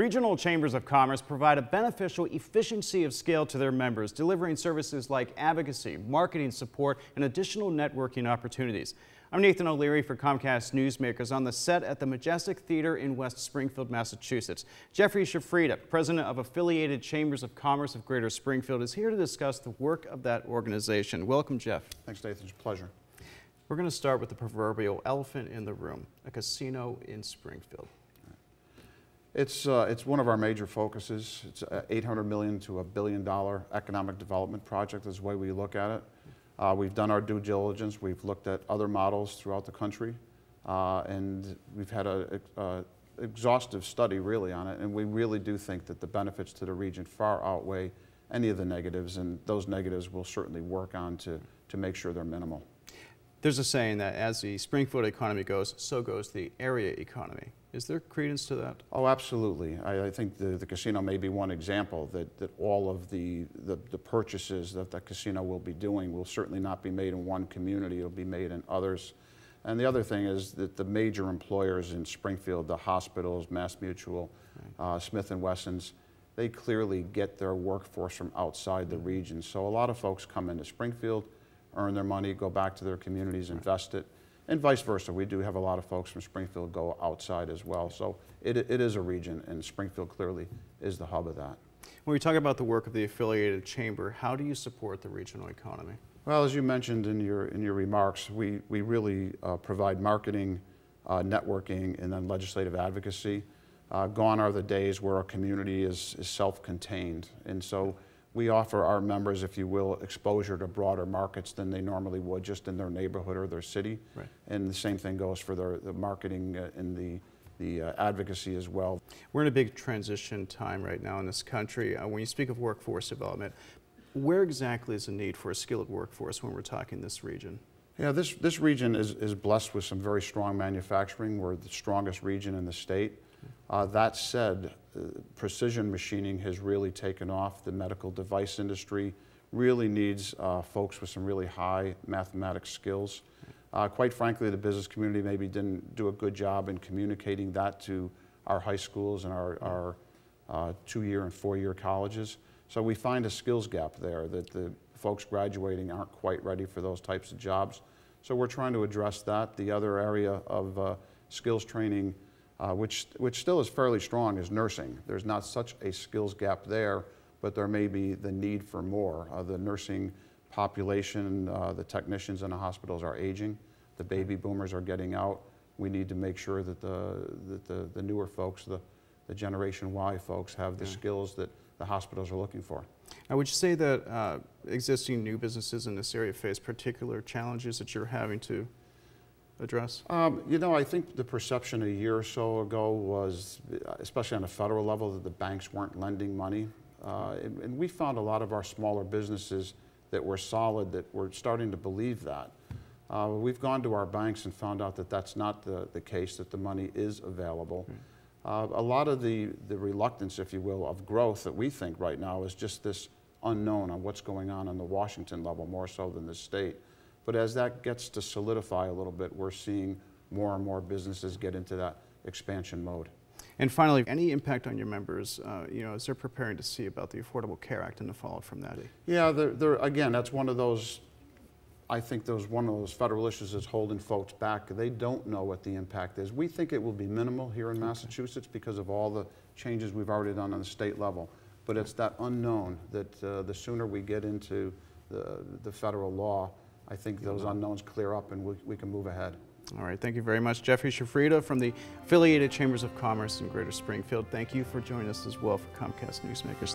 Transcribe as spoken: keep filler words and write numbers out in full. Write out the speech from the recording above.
Regional Chambers of Commerce provide a beneficial efficiency of scale to their members, delivering services like advocacy, marketing support, and additional networking opportunities. I'm Nathan O'Leary for Comcast Newsmakers on the set at the Majestic Theater in West Springfield, Massachusetts. Jeffrey Cuiffreda, president of Affiliated Chambers of Commerce of Greater Springfield, is here to discuss the work of that organization. Welcome, Jeff. Thanks, Nathan. It's a pleasure. We're going to start with the proverbial elephant in the room, a casino in Springfield. It's, uh, it's one of our major focuses. It's an eight hundred million dollars to a billion dollar economic development project is the way we look at it. Uh, we've done our due diligence. We've looked at other models throughout the country, uh, and we've had an exhaustive study really on it, and we really do think that the benefits to the region far outweigh any of the negatives, and those negatives we'll certainly work on to, to make sure they're minimal. There's a saying that as the Springfield economy goes, so goes the area economy. Is there credence to that? Oh, absolutely. I, I think the, the casino may be one example that, that all of the, the, the purchases that the casino will be doing will certainly not be made in one community. It'll be made in others. And the other thing is that the major employers in Springfield, the hospitals, Mass Mutual, right. uh, Smith and Wessons, they clearly get their workforce from outside the region. So a lot of folks come into Springfield, earn their money, go back to their communities, invest it, and vice versa. We do have a lot of folks from Springfield go outside as well. So it, it is a region, and Springfield clearly is the hub of that. When we talk about the work of the Affiliated Chamber, how do you support the regional economy? Well, as you mentioned in your, in your remarks, we, we really uh, provide marketing, uh, networking, and then legislative advocacy. Uh, gone are the days where a community is, is self-contained, and so we offer our members, if you will, exposure to broader markets than they normally would just in their neighborhood or their city. Right. And the same thing goes for their, the marketing and the, the uh, advocacy as well. We're in a big transition time right now in this country. Uh, when you speak of workforce development, where exactly is the need for a skilled workforce when we're talking this region? Yeah, this, this region is, is blessed with some very strong manufacturing. We're the strongest region in the state. Uh, that said, uh, precision machining has really taken off. The medical device industry really needs uh, folks with some really high mathematics skills. Uh, quite frankly, the business community maybe didn't do a good job in communicating that to our high schools and our, our uh, two-year and four-year colleges. So we find a skills gap there that the folks graduating aren't quite ready for those types of jobs. So we're trying to address that. The other area of uh, skills training Uh, which, which still is fairly strong, is nursing. There's not such a skills gap there, but there may be the need for more. Uh, the nursing population, uh, the technicians in the hospitals are aging. The baby boomers are getting out. We need to make sure that the, that the, the newer folks, the, the Generation Y folks, have the yeah. skills that the hospitals are looking for. Now, would you say that uh, existing new businesses in this area face particular challenges that you're having to address? Um, you know, I think the perception a year or so ago was, especially on a federal level, that the banks weren't lending money. Uh, and, and we found a lot of our smaller businesses that were solid that were starting to believe that. Uh, we've gone to our banks and found out that that's not the, the case, that the money is available. Mm. Uh, a lot of the, the reluctance, if you will, of growth that we think right now is just this unknown on what's going on on the Washington level, more so than the state. But as that gets to solidify a little bit, we're seeing more and more businesses get into that expansion mode. And finally, any impact on your members, uh, you know, as they're preparing to see about the Affordable Care Act and the fallout from that? Yeah, they're, they're, again, that's one of those, I think those one of those federal issues that's holding folks back. They don't know what the impact is. We think it will be minimal here in okay. Massachusetts because of all the changes we've already done on the state level. But it's that unknown that uh, the sooner we get into the, the federal law, I think those unknowns clear up and we, we can move ahead. All right, thank you very much. Jeffrey Cuiffreda from the Affiliated Chambers of Commerce in Greater Springfield. Thank you for joining us as well for Comcast Newsmakers.